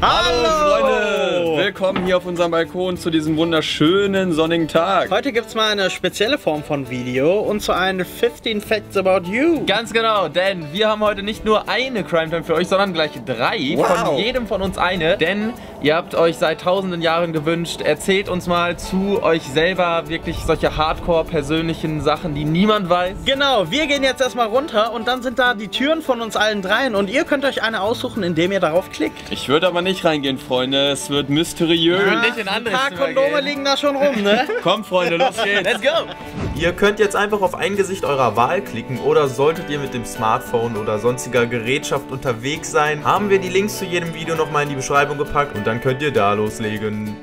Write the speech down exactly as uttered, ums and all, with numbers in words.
Hallo, Hallo Freunde! Willkommen hier auf unserem Balkon zu diesem wunderschönen sonnigen Tag. Heute gibt es mal eine spezielle Form von Video und zu einem fifteen Facts About You. Ganz genau, denn wir haben heute nicht nur eine Crime Time für euch, sondern gleich drei. Wow. Von jedem von uns eine, denn ihr habt euch seit tausenden Jahren gewünscht, erzählt uns mal zu euch selber wirklich solche hardcore persönlichen Sachen, die niemand weiß. Genau, wir gehen jetzt erstmal runter und dann sind da die Türen von uns allen dreien und ihr könnt euch eine aussuchen, indem ihr darauf klickt. Ich würde aber nicht Nicht reingehen, Freunde. Es wird mysteriös. Ja, nicht in andere Ein paar Kondome liegen da schon rum, ne? Komm, Freunde, los geht's. Let's go. Ihr könnt jetzt einfach auf ein Gesicht eurer Wahl klicken oder solltet ihr mit dem Smartphone oder sonstiger Gerätschaft unterwegs sein, haben wir die Links zu jedem Video nochmal in die Beschreibung gepackt und dann könnt ihr da loslegen.